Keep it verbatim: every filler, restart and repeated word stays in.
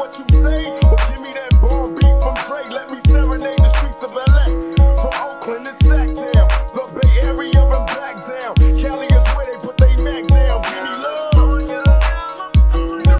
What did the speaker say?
what you say.